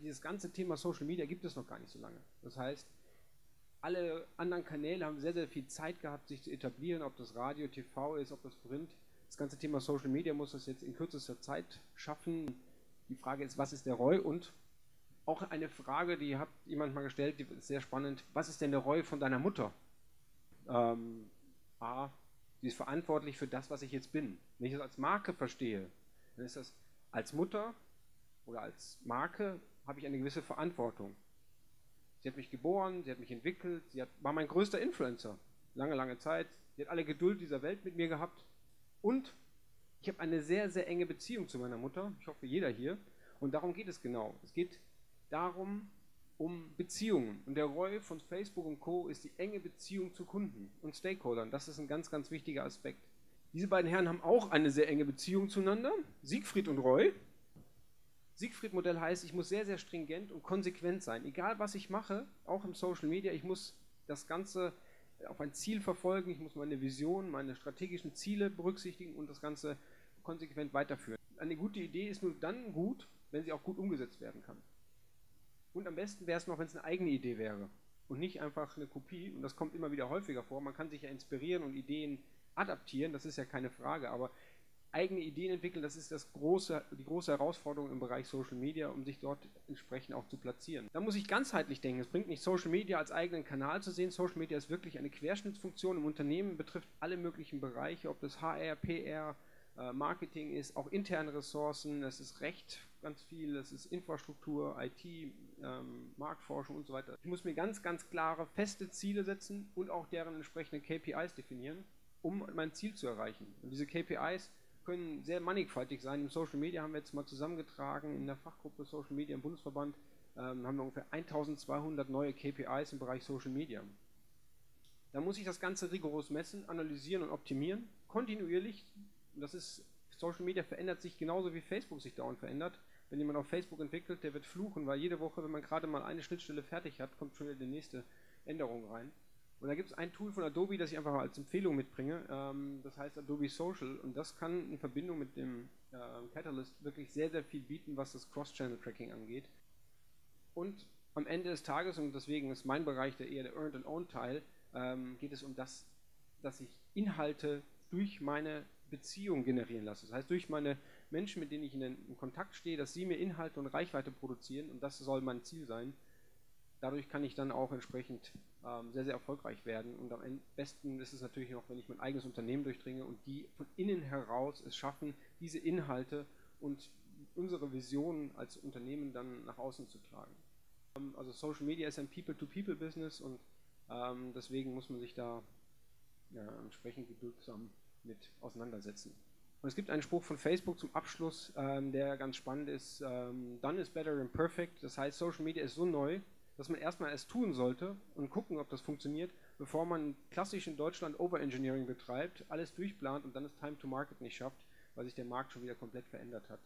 Dieses ganze Thema Social Media gibt es noch gar nicht so lange. Das heißt, alle anderen Kanäle haben sehr, sehr viel Zeit gehabt, sich zu etablieren, ob das Radio, TV ist, ob das Print. Das ganze Thema Social Media muss das jetzt in kürzester Zeit schaffen. Die Frage ist, was ist der Roy? Und auch eine Frage, die hat jemand mal gestellt, die ist sehr spannend. Was ist denn der Roy von deiner Mutter? Sie ist verantwortlich für das, was ich jetzt bin. Wenn ich das als Marke verstehe, dann ist das als Mutter oder als Marke habe ich eine gewisse Verantwortung. Sie hat mich geboren, sie hat mich entwickelt, war mein größter Influencer, lange, lange Zeit. Sie hat alle Geduld dieser Welt mit mir gehabt und ich habe eine sehr, sehr enge Beziehung zu meiner Mutter, ich hoffe jeder hier, und darum geht es genau. Es geht darum, um Beziehungen, und der Roy von Facebook und Co. ist die enge Beziehung zu Kunden und Stakeholdern. Das ist ein ganz, ganz wichtiger Aspekt. Diese beiden Herren haben auch eine sehr enge Beziehung zueinander, Siegfried und Roy. Siegfried-Modell heißt, ich muss sehr, sehr stringent und konsequent sein. Egal, was ich mache, auch im Social Media, ich muss das Ganze auf ein Ziel verfolgen, ich muss meine Vision, meine strategischen Ziele berücksichtigen und das Ganze konsequent weiterführen. Eine gute Idee ist nur dann gut, wenn sie auch gut umgesetzt werden kann. Und am besten wäre es noch, wenn es eine eigene Idee wäre und nicht einfach eine Kopie. Und das kommt immer wieder häufiger vor. Man kann sich ja inspirieren und Ideen adaptieren, das ist ja keine Frage, aber eigene Ideen entwickeln, das ist die große Herausforderung im Bereich Social Media, um sich dort entsprechend auch zu platzieren. Da muss ich ganzheitlich denken. Es bringt nicht, Social Media als eigenen Kanal zu sehen. Social Media ist wirklich eine Querschnittsfunktion im Unternehmen, betrifft alle möglichen Bereiche, ob das HR, PR, Marketing ist, auch interne Ressourcen, das ist Recht, ganz viel, das ist Infrastruktur, IT, Marktforschung und so weiter. Ich muss mir ganz, ganz klare, feste Ziele setzen und auch deren entsprechende KPIs definieren, um mein Ziel zu erreichen. Und diese KPIs können sehr mannigfaltig sein. Im Social Media haben wir jetzt mal zusammengetragen, in der Fachgruppe Social Media im Bundesverband haben wir ungefähr 1200 neue KPIs im Bereich Social Media. Da muss ich das Ganze rigoros messen, analysieren und optimieren, kontinuierlich. Das ist, Social Media verändert sich genauso wie Facebook sich dauernd verändert. Wenn jemand auf Facebook entwickelt, der wird fluchen, weil jede Woche, wenn man gerade mal eine Schnittstelle fertig hat, kommt schon wieder die nächste Änderung rein. Und da gibt es ein Tool von Adobe, das ich einfach mal als Empfehlung mitbringe, das heißt Adobe Social, und das kann in Verbindung mit dem Catalyst wirklich sehr, sehr viel bieten, was das Cross-Channel-Tracking angeht. Und am Ende des Tages, und deswegen ist mein Bereich eher der Earned-and-Owned-Teil, geht es um das, dass ich Inhalte durch meine Beziehung generieren lasse. Das heißt, durch meine Menschen, mit denen ich in Kontakt stehe, dass sie mir Inhalte und Reichweite produzieren, und das soll mein Ziel sein. Dadurch kann ich dann auch entsprechend sehr, sehr erfolgreich werden, und am besten ist es natürlich noch, wenn ich mein eigenes Unternehmen durchdringe und die von innen heraus es schaffen, diese Inhalte und unsere Visionen als Unternehmen dann nach außen zu tragen. Also Social Media ist ein People-to-People-Business, und deswegen muss man sich da entsprechend geduldsam mit auseinandersetzen. Und es gibt einen Spruch von Facebook zum Abschluss, der ganz spannend ist, done is better than perfect, das heißt, Social Media ist so neu, dass man erstmal es tun sollte und gucken, ob das funktioniert, bevor man klassisch in Deutschland Overengineering betreibt, alles durchplant und dann das Time to Market nicht schafft, weil sich der Markt schon wieder komplett verändert hat.